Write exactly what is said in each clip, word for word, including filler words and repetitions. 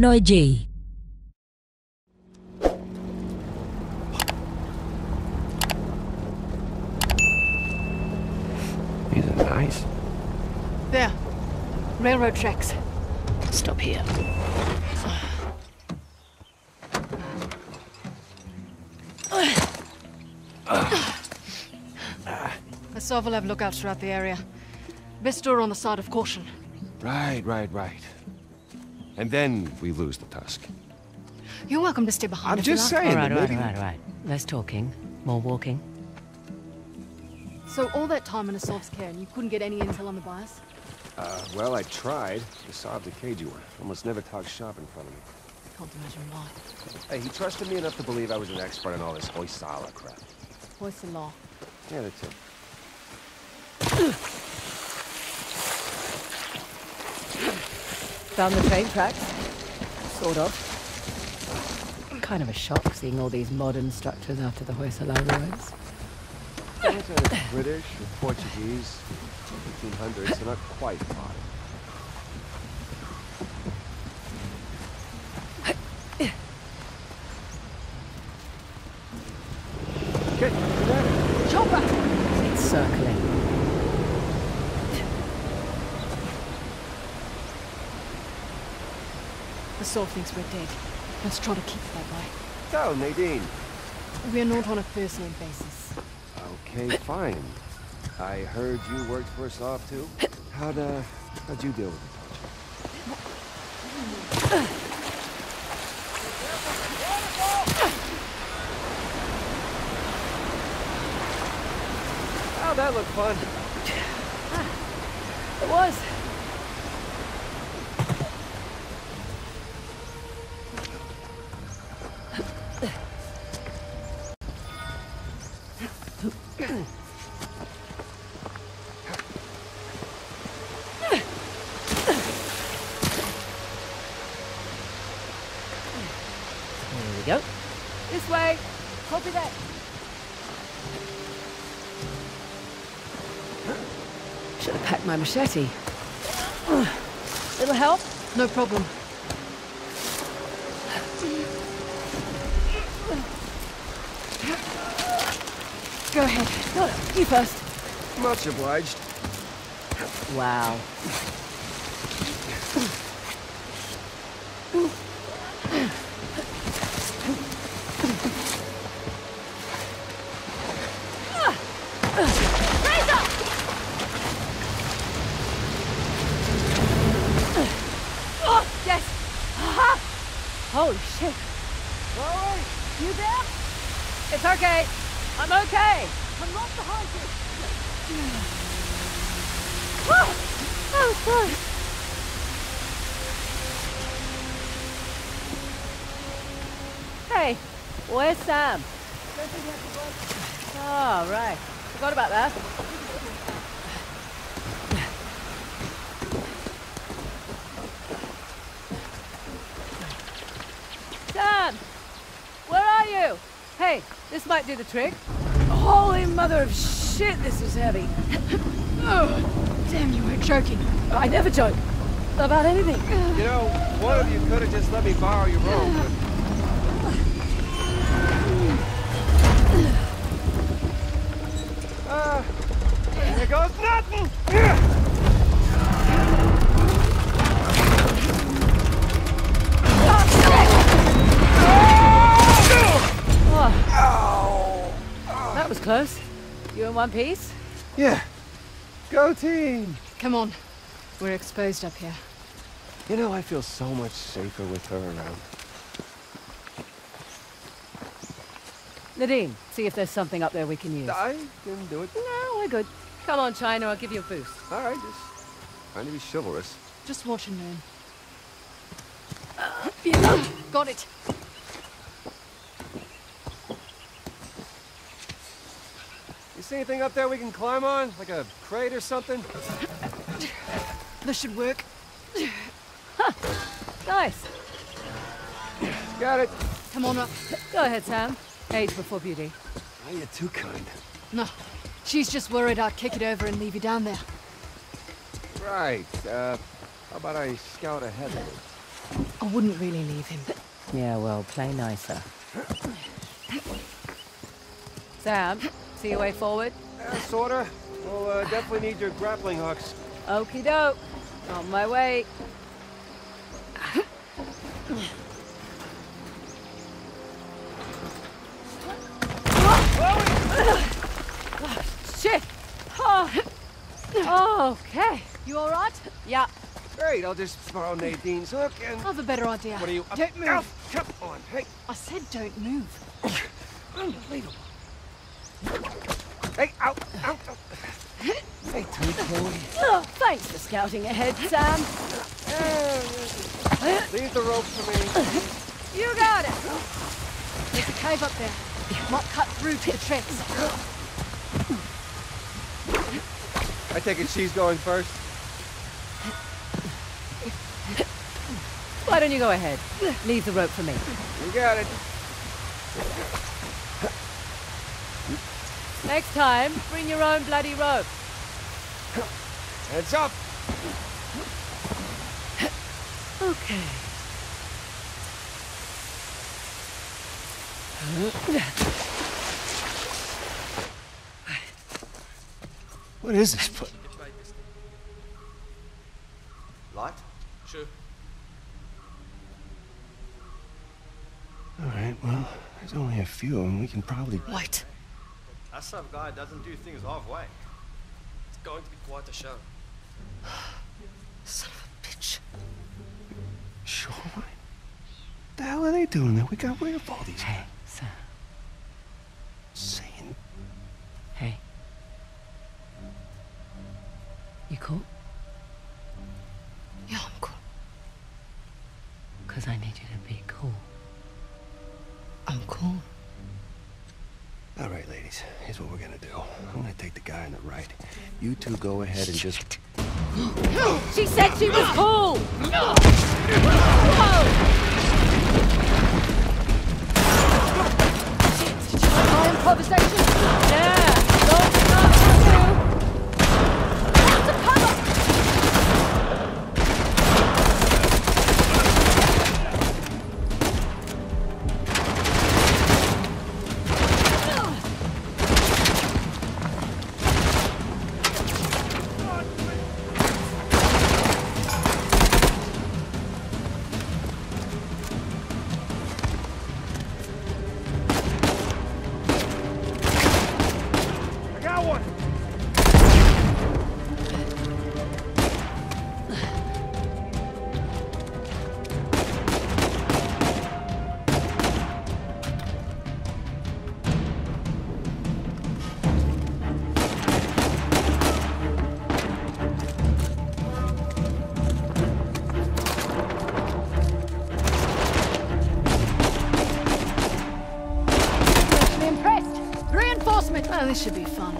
Noi J. These are nice. There. Railroad tracks. Stop here. Asav will have lookouts throughout the area. Best door on the side of caution. Right, right, right. And then we lose the tusk. You're welcome to stay behind. I'm just saying. Right, right, right, right. Less talking, more walking. So all that time in Asav's care, and you couldn't get any intel on the bias? Uh, well, I tried. Asav, the cagey one, almost never talks shop in front of me. I can't imagine why. Hey, he trusted me enough to believe I was an expert in all this Hoysala crap. Hoysala. Yeah, that's it. Found the train tracks? Sort of. Kind of a shock seeing all these modern structures after the Hoysala ruins. The British or Portuguese, eighteen hundreds, they're not quite modern. Okay, there. Chopper! It's circling. Asav thinks we're dead. Let's try to keep it that way. So, Nadine. We're not on a first name basis. Okay, fine. I heard you worked for Asav too. How'd, uh, how'd you deal with it? Oh, that looked fun. It was. Machete. Little help? No problem. Go ahead. You first. Much obliged. Wow. Where's Sam? Oh, right. Forgot about that. Sam! Where are you? Hey, this might do the trick. Holy mother of shit, this is heavy. Oh, damn, you weren't joking. I never joke about anything. You know, one of you could have just let me borrow your rope. But... Uh, here goes nothing! Oh, that was close. You in one piece? Yeah. Go team! Come on. We're exposed up here. You know, I feel so much safer with her around. Nadine, see if there's something up there we can use. I can do it. No, we're good. Come on, China, I'll give you a boost. All right, just trying to be chivalrous. Just watch and learn. Uh, yeah. Got it. You see anything up there we can climb on? Like a crate or something? This should work. Huh. Nice. Got it. Come on up. Go ahead, Sam. Age before beauty. Oh, you're too kind. No, she's just worried I'll kick it over and leave you down there. Right, uh, how about I scout ahead of it? I wouldn't really leave him, but... Yeah, well, play nicer. Sam, see your way forward? Uh, sorta. We'll uh, definitely need your grappling hooks. Okie doke. On my way. Oh, shit! Oh. Okay. You all right? Yeah. Great, I'll just borrow Nadine's hook and... I have a better idea. What are you... Don't move. Oh, come on, hey. I said don't move. Unbelievable. Hey, ow, ow, ow. Hey, too, Chloe. Oh, thanks for scouting ahead, Sam. Leave the rope for me. You got it. There's a cave up there. Might cut through to the tracks. I take it she's going first. Why don't you go ahead? Leave the rope for me. You got it. Next time, bring your own bloody rope. Heads up! Okay. What is this place? Light? Sure. All right, well, there's only a few of them. We can probably... What? Asav guy doesn't do things halfway. It's going to be quite a show. Son of a bitch. Shoreline? What the hell are they doing there? We got rid of all these hey, men. Sam. Saying. Hey. You cool? Yeah, I'm cool. Because I need you to be cool. I'm cool. All right, ladies, here's what we're gonna do. I'm gonna take the guy on the right. You two go ahead and just... She said she was cool! Whoa! Shit, did you like my improvisation? Yeah, don't start This should be fun.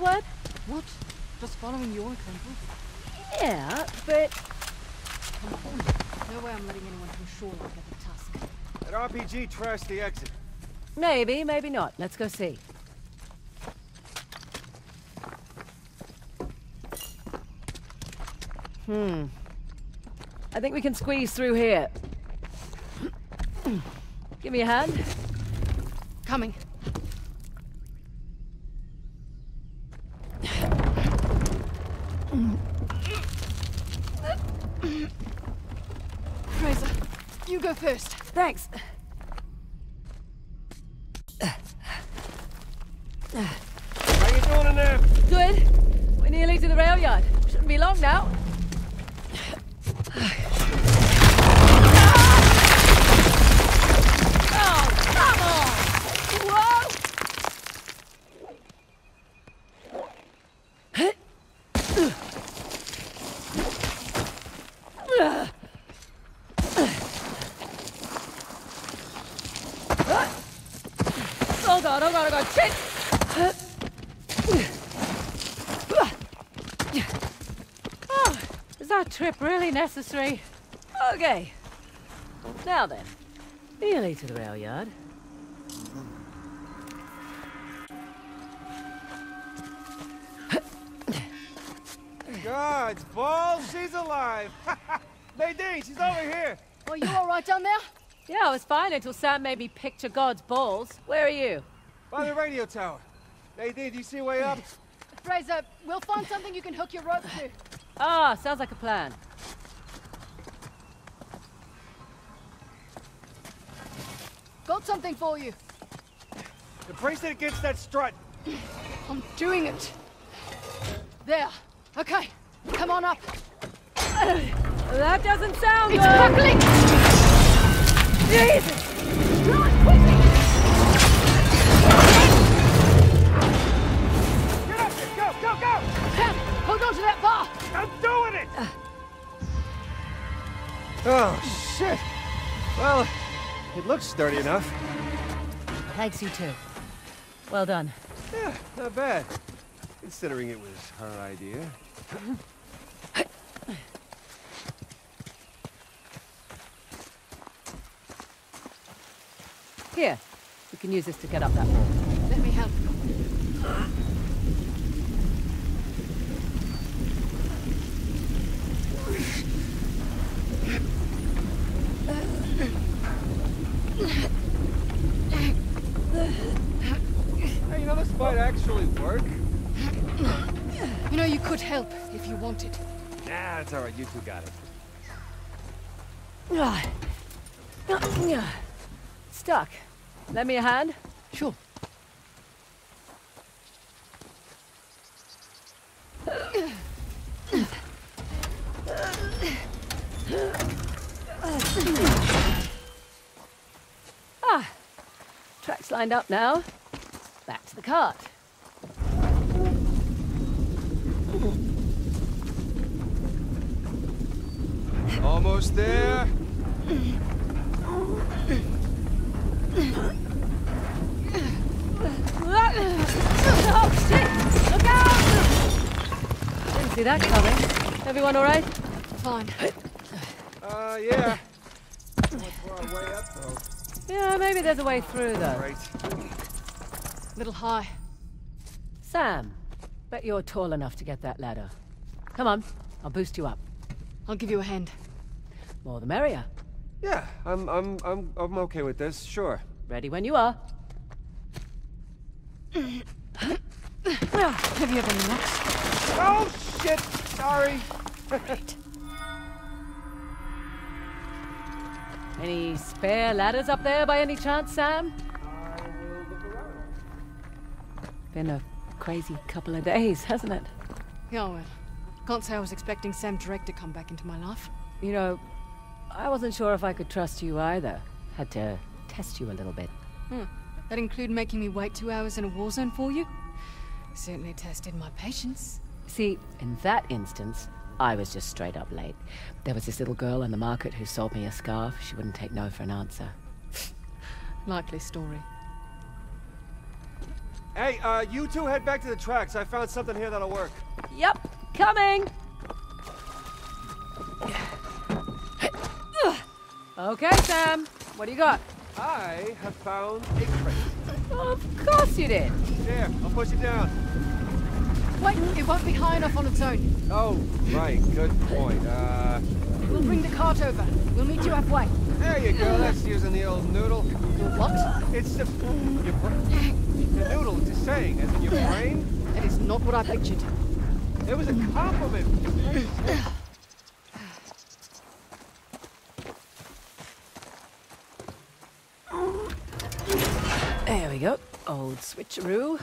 Word? What? Just following your example? Yeah, but No way I'm letting anyone from Shoreline get the tusk. That R P G trashed the exit. Maybe, maybe not. Let's go see. Hmm. I think we can squeeze through here. Give me a hand. Coming. Frazer, you go first. Thanks. How you doing in there? Good. We're nearly to the rail yard. Shouldn't be long now. Really necessary. Okay. Now then, nearly to the rail yard. God's balls, she's alive. Nadine, she's over here. Well, you all right down there? Yeah, I was fine until Sam made me picture God's balls. Where are you? By the radio tower. Nadine, do you see a way up? Frazer, we'll find something you can hook your rope to. Ah, sounds like a plan. Got something for you. The bracelet against that strut. I'm doing it. There. Okay. Come on up. That doesn't sound good. It's buckling. Jesus! Run quickly! Get up there! Go! Go! Go! Sam, hold on to that bar. I'm doing it. Uh. Oh shit! Well. It looks sturdy enough. Thanks, you too. Well done. Yeah, not bad. Considering it was her idea. Here. We can use this to get up that wall. Let me help. Hey, you know, this might actually work. You know, you could help if you wanted. Nah, it's all right. You two got it. Stuck. Lend me a hand? Sure. Lined up now. Back to the cart. Almost there. Oh shit! Look out! Didn't see that coming. Everyone all right? Fine. Uh, yeah. That's way up though. Yeah, maybe there's a way through, though. Right. Little high. Sam, bet you're tall enough to get that ladder. Come on, I'll boost you up. I'll give you a hand. More the merrier. Yeah, I'm, I'm, I'm, I'm okay with this. Sure. Ready when you are. Have you ever knocked? Oh shit! Sorry. Right. Any spare ladders up there by any chance, Sam? I will look around. Been a crazy couple of days, hasn't it? Yeah, well, can't say I was expecting Sam Drake to come back into my life. You know, I wasn't sure if I could trust you either. Had to test you a little bit. Hmm. That include making me wait two hours in a war zone for you? Certainly tested my patience. See, in that instance, I was just straight up late. There was this little girl in the market who sold me a scarf. She wouldn't take no for an answer. Likely story. Hey, uh, you two head back to the tracks. I found something here that'll work. Yep, coming! Okay, Sam. What do you got? I have found a crate. Oh, of course you did. There, I'll push it down. Wait, it won't be high enough on its own. Oh, right. Good point. Uh... We'll bring the cart over. We'll meet you halfway. There you go. That's using the old noodle. What? It's the... Your brain. The noodle is saying, as in your brain. That is not what I pictured. It was a compliment. There we go. Old switcheroo.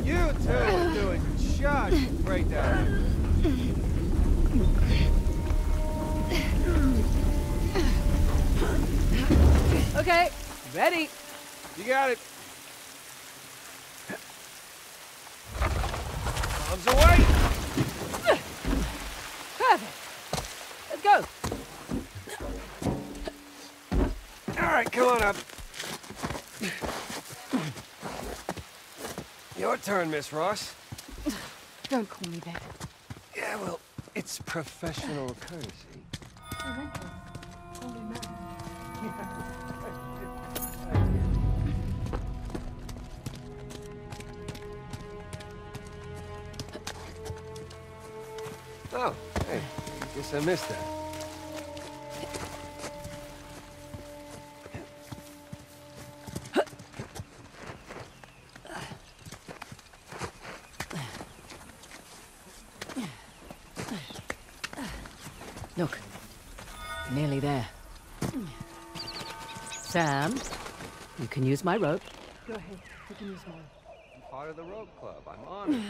You two are doing just right now. Okay, ready. You got it. Arms away. Perfect. Let's go. All right, come on up. Your turn, Miss Ross. Don't call me that. Yeah, well, it's professional courtesy. Oh, hey, guess I missed that. Look, nearly there. Sam, you can use my rope. Go ahead, you can use mine. I'm part of the rope club, I'm on it.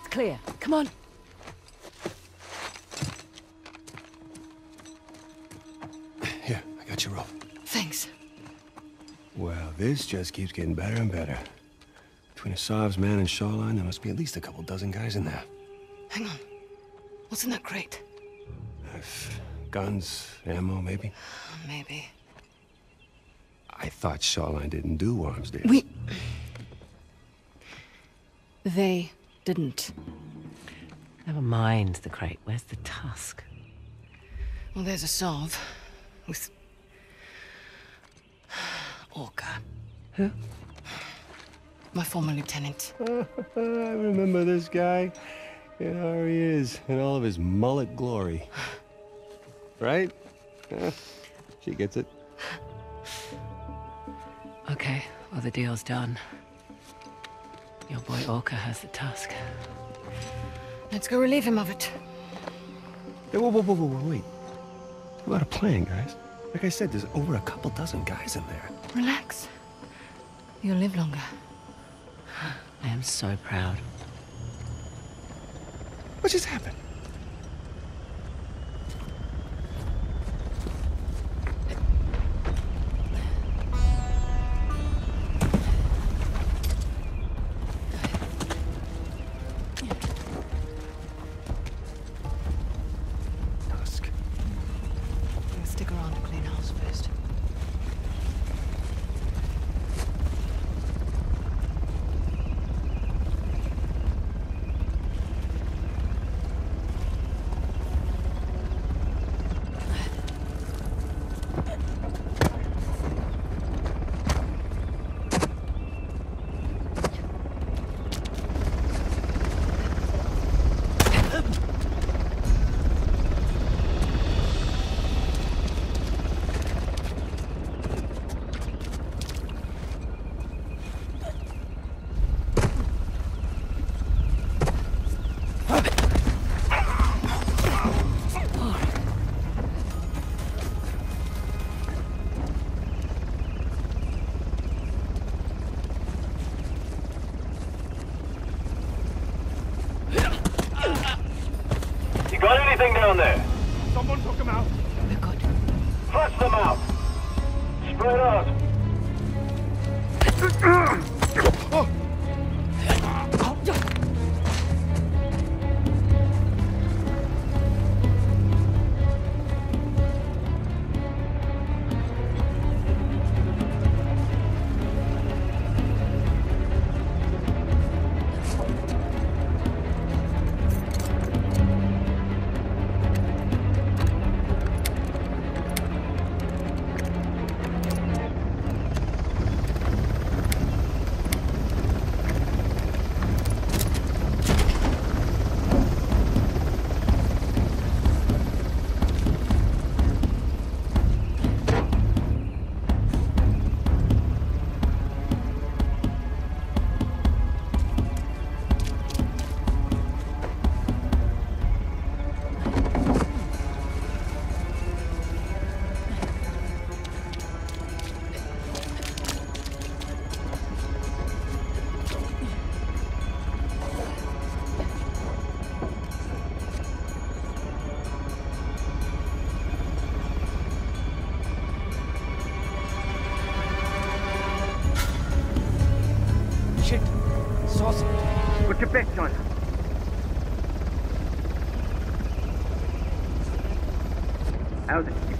It's clear. Come on. Here, I got your rope. Thanks. Well, this just keeps getting better and better. Between Asav's man and Shoreline, there must be at least a couple dozen guys in there. Hang on. What's in that crate? Uh, guns, ammo, maybe? Maybe. I thought Shoreline didn't do arms deals. We... They didn't. Never mind the crate. Where's the tusk? Well, there's Asav with Orca. Who? My former lieutenant. I remember this guy. Yeah, there he is in all of his mullet glory. Right? Yeah, she gets it. Okay, well, the deal's done. Your boy Orca has the tusk. Let's go relieve him of it. Hey, whoa, whoa, whoa, whoa, wait. We're out of plan, guys. Like I said, there's over a couple dozen guys in there. Relax. You'll live longer. I am so proud. What just happened? anything down there? Someone took them out. We're good. Flush them out. Spread out. Oh.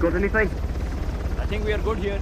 Got anything? I think we are good here.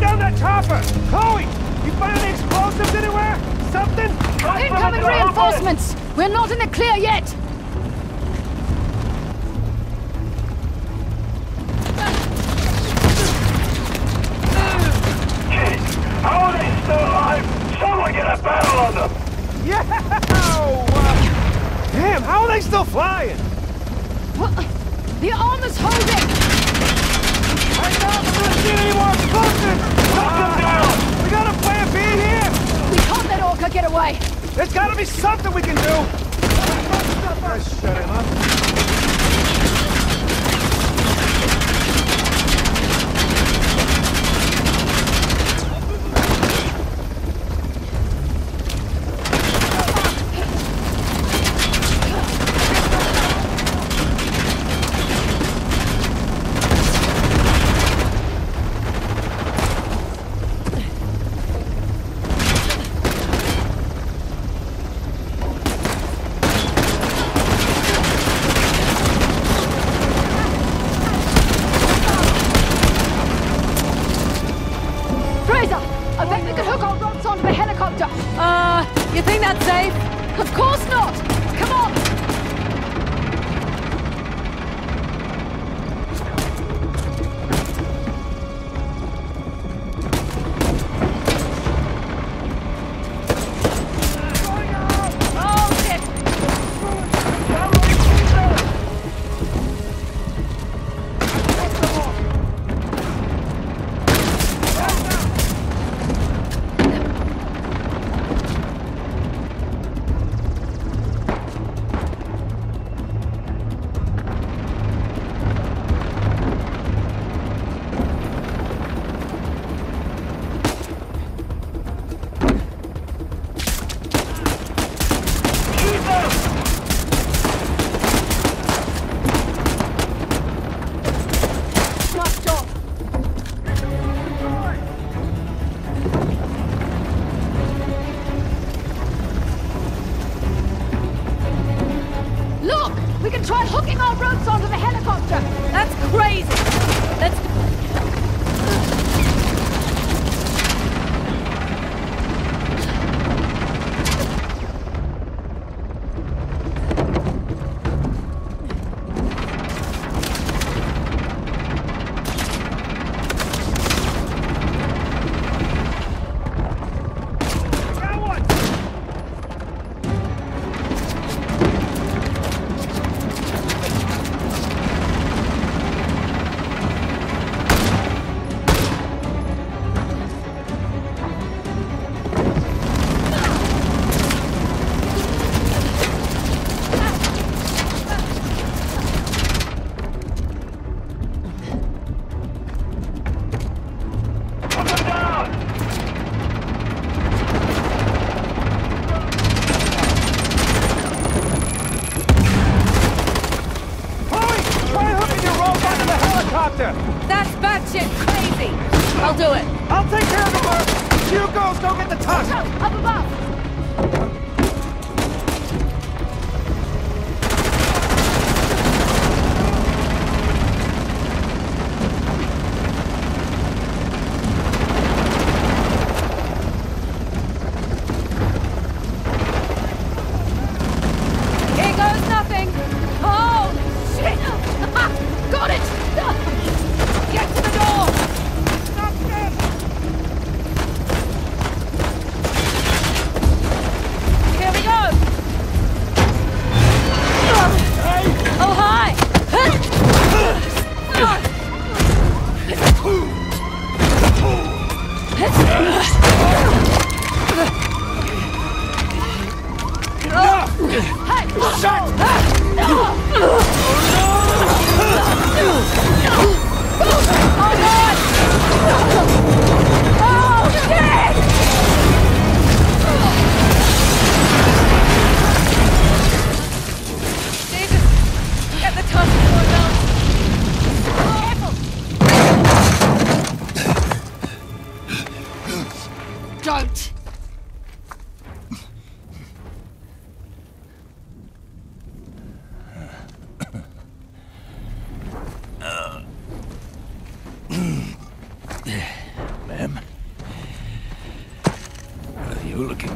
Bring down that chopper! Chloe! You found any explosives anywhere? Something? Incoming reinforcements! We're not in the clear yet! Jeez! How are they still alive? Someone get a battle on them! Yeah! Uh, damn, how are they still flying? What? The arm is holding! Right now, we're gonna see any more explosives! Knock them down! We got a plan B here! We can't let Orca get away! There's gotta be something we can do! Let's shut him up.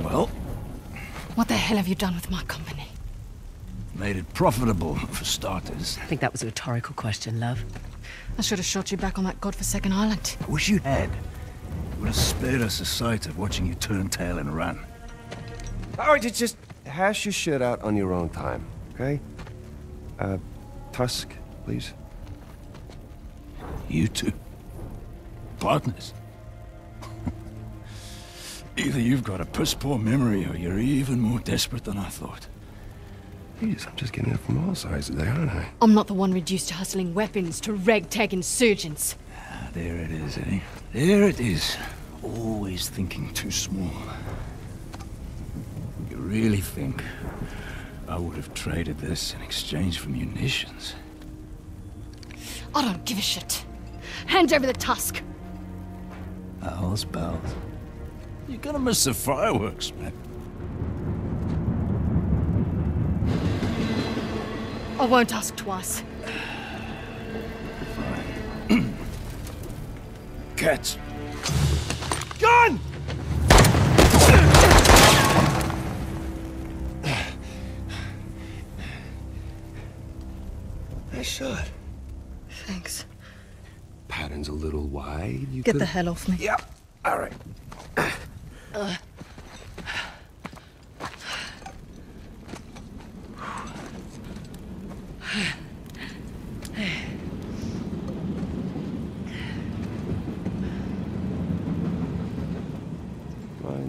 Well... What the hell have you done with my company? Made it profitable, for starters. I think that was a rhetorical question, love. I should have shot you back on that godforsaken island. I wish you had. It would have spared us the sight of watching you turn tail and run. Alright, just hash your shit out on your own time, okay? Uh, Tusk, please. You two? Partners? Either you've got a piss-poor memory, or you're even more desperate than I thought. Jeez, I'm just getting it from all sides today, aren't I? I'm not the one reduced to hustling weapons to ragtag insurgents. Ah, there it is, eh? There it is. Always thinking too small. You really think I would have traded this in exchange for munitions? I don't give a shit. Hand over the Tusk. Owls, bells. You're gonna miss the fireworks, man. I won't ask twice. Fine. Cats. Gun! Nice shot. Thanks. Pattern's a little wide. You Get could've... the hell off me. Yeah. All right. Uh. Mind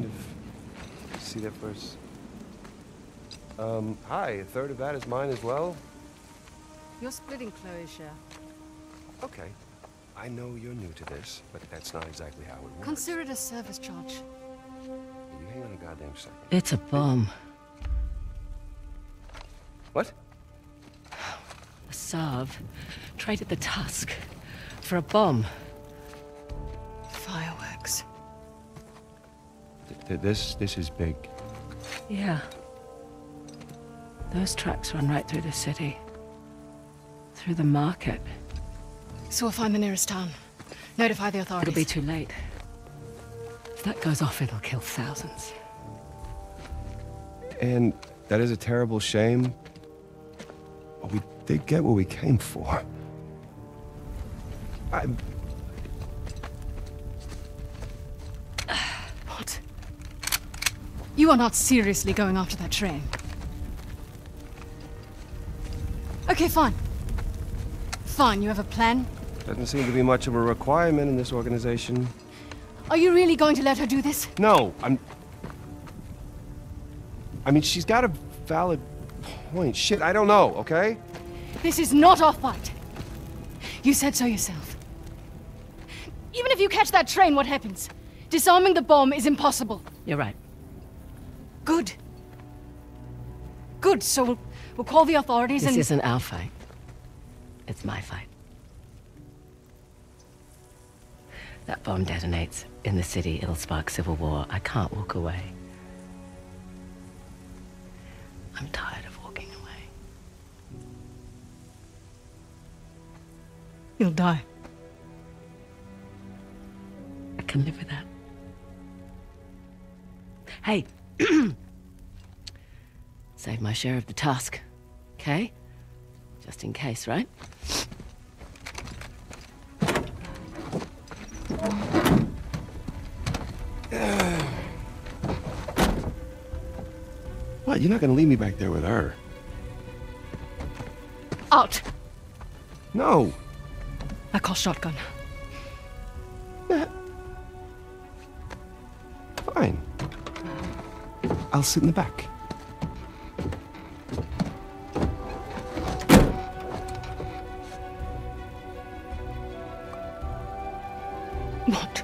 if I see that first? Um, hi, a third of that is mine as well. You're splitting Chloe's share. Okay. I know you're new to this, but that's not exactly how it works. Consider it a service charge. You hang on a goddamn second. It's a bomb. What? Asav traded the Tusk for a bomb. Fireworks. Th th this, this is big. Yeah. Those tracks run right through the city. Through the market. So we'll find the nearest town. Notify the authorities. It'll be too late. If that goes off, it'll kill thousands. And that is a terrible shame. But we did get what we came for. I... What? You are not seriously going after that train. Okay, fine. Fine, you have a plan? Doesn't seem to be much of a requirement in this organization. Are you really going to let her do this? No, I'm... I mean, she's got a valid point. Shit, I don't know, okay? This is not our fight. You said so yourself. Even if you catch that train, what happens? Disarming the bomb is impossible. You're right. Good. Good, so we'll, we'll call the authorities this and... This isn't our fight. It's my fight. That bomb detonates in the city, it'll spark civil war. I can't walk away. I'm tired of walking away. You'll die. I can live with that. Hey! Save my share of the Tusk, okay? Just in case, right? What? You're not gonna leave me back there with her. Out! No! I call shotgun. Nah. Fine. I'll sit in the back. What?